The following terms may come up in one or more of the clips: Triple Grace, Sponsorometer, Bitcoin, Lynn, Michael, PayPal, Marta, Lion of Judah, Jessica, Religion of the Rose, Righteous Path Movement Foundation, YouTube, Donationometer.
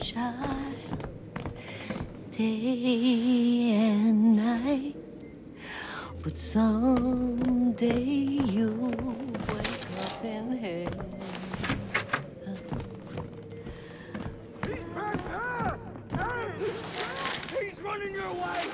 child, day and night. But someday you wake up in heaven. He's running your way.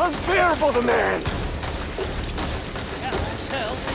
Unbearable, the man! Yeah, that's healthy.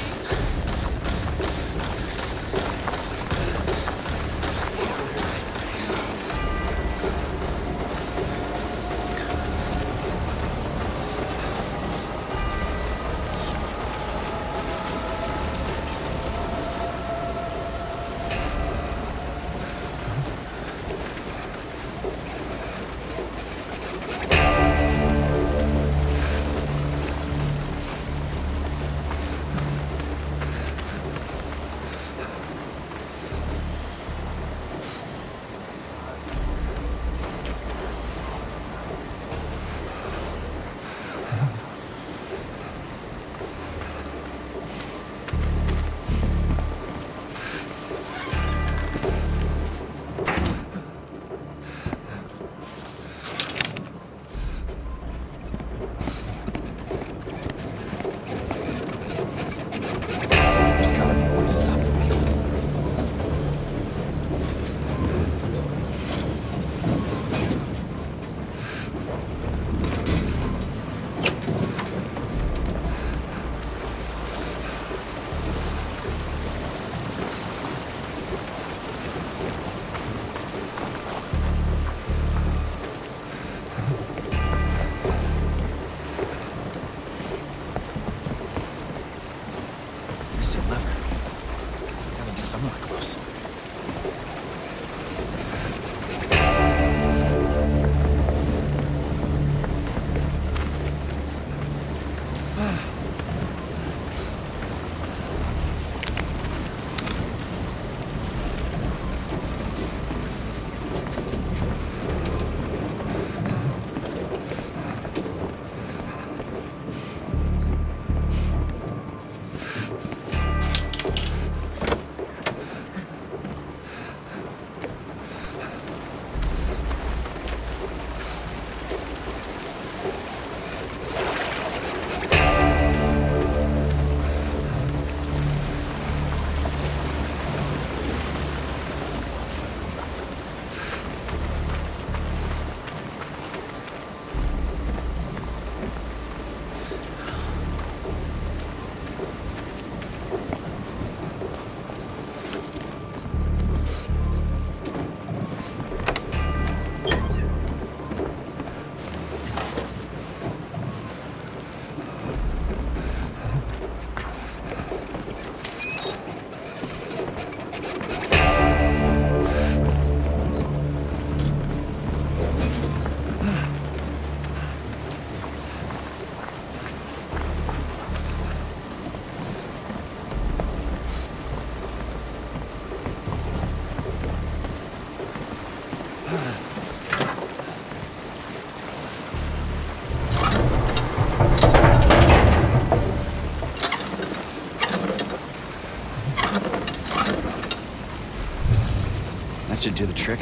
That should do the trick.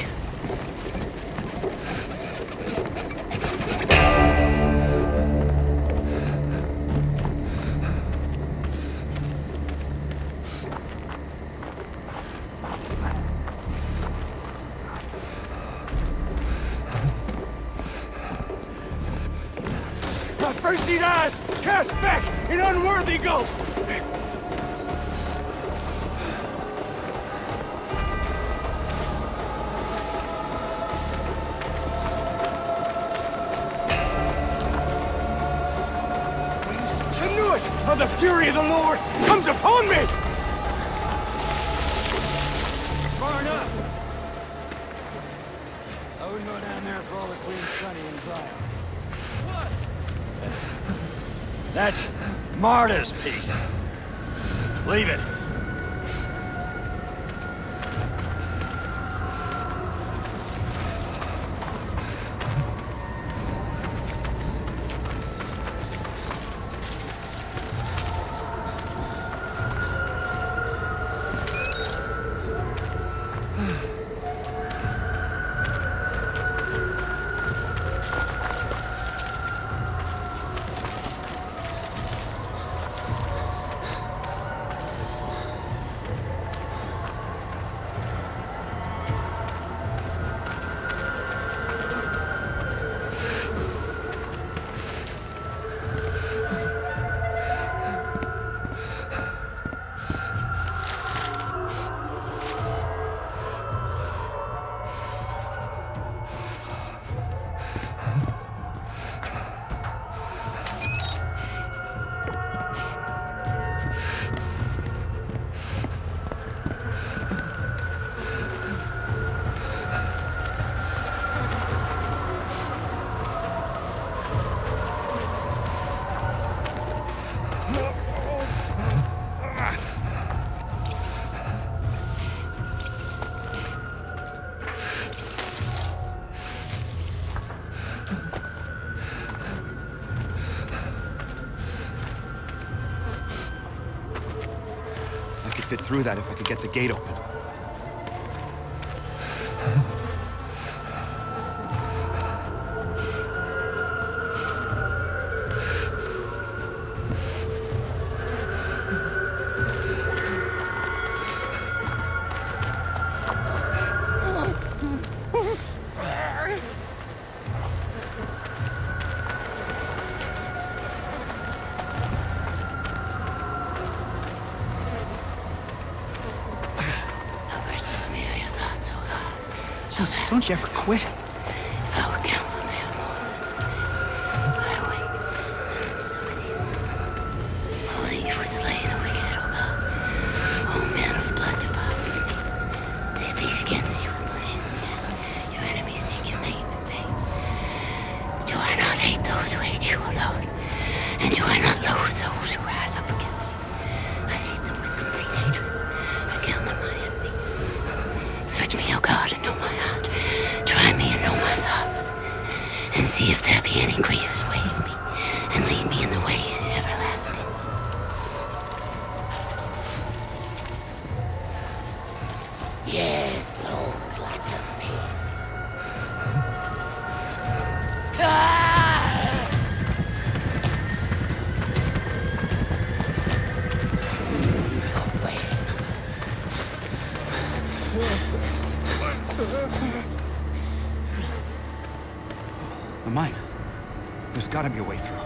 these eyes cast back an unworthy ghost! The newness of the fury of the Lord comes upon me! It's far enough. I wouldn't go down there for all the clean sunny in Zion. That's Marta's piece. Leave it. Fit through that if I could get the gate open. Jesus, don't you ever quit? If I were counsel, they would hold and say, I wait, I am so with you. Oh, that you would slay the wicked, O God. O man of blood, depart from me. They speak against you with malicious intent. Your enemies seek your name in vain. Do I not hate those who hate you, O Lord? And do I not loathe those who rise up against you? I hate them with complete hatred. I count them my enemies. Search me, O God, and know my heart. Try me and know my thoughts, and see if there be any grievous way in me, and lead me in the way to everlasting. Yes, Lord, like a man. The mine. There's gotta be a way through.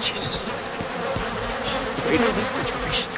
Jesus. Pray for refrigeration.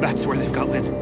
That's where they've got Lynn.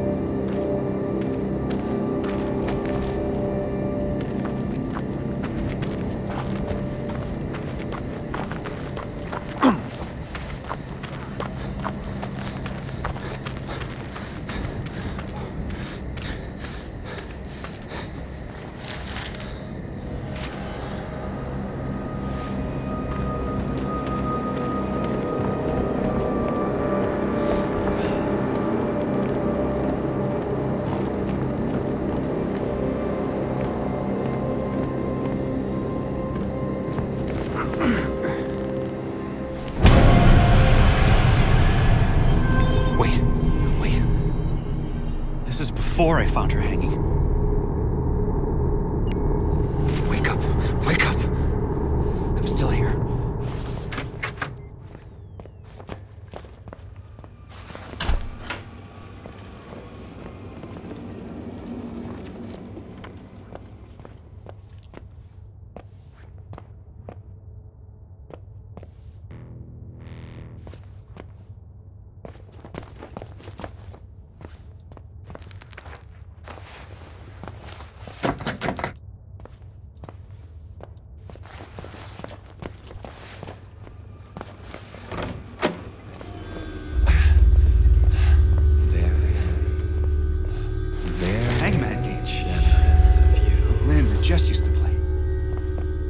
Before I found her hanging. Wake up! Wake up! I'm still here.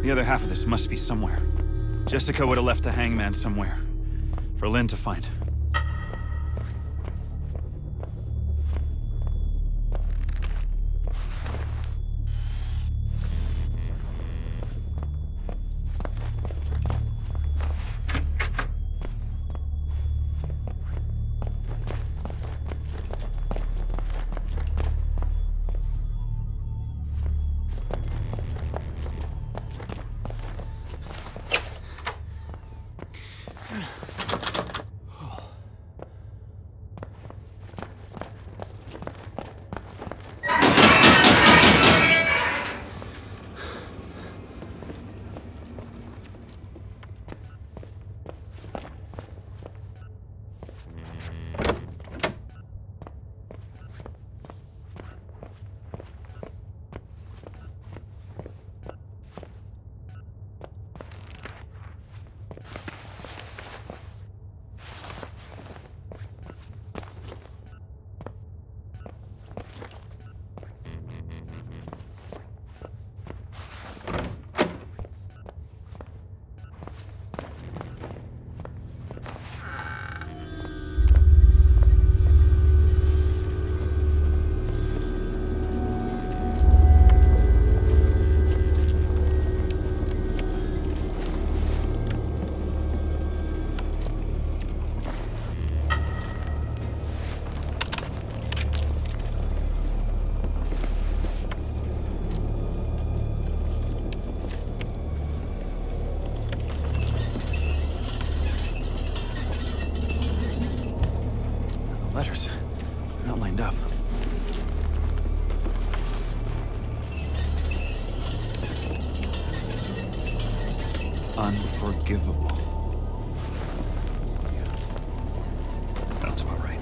The other half of this must be somewhere. Jessica would have left the hangman somewhere for Lynn to find. unforgivable. Yeah, sounds about right.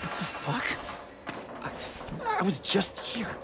What the fuck? I was just here.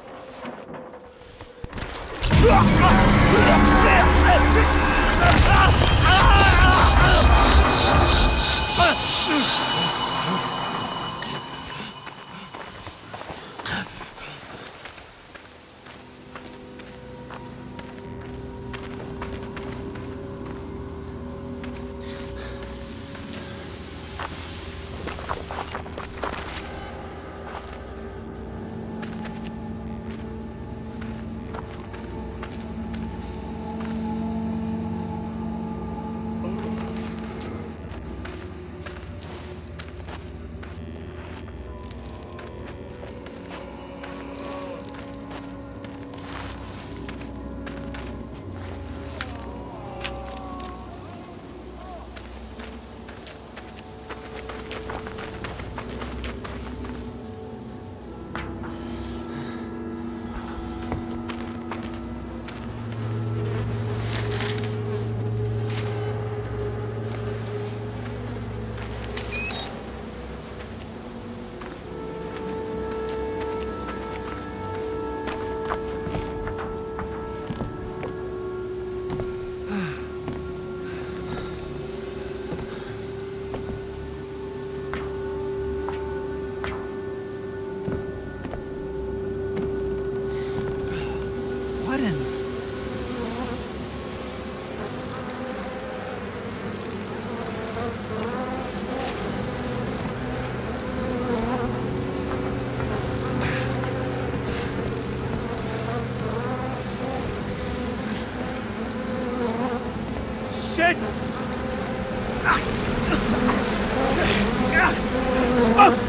Shit! Ah! Ah! Ah!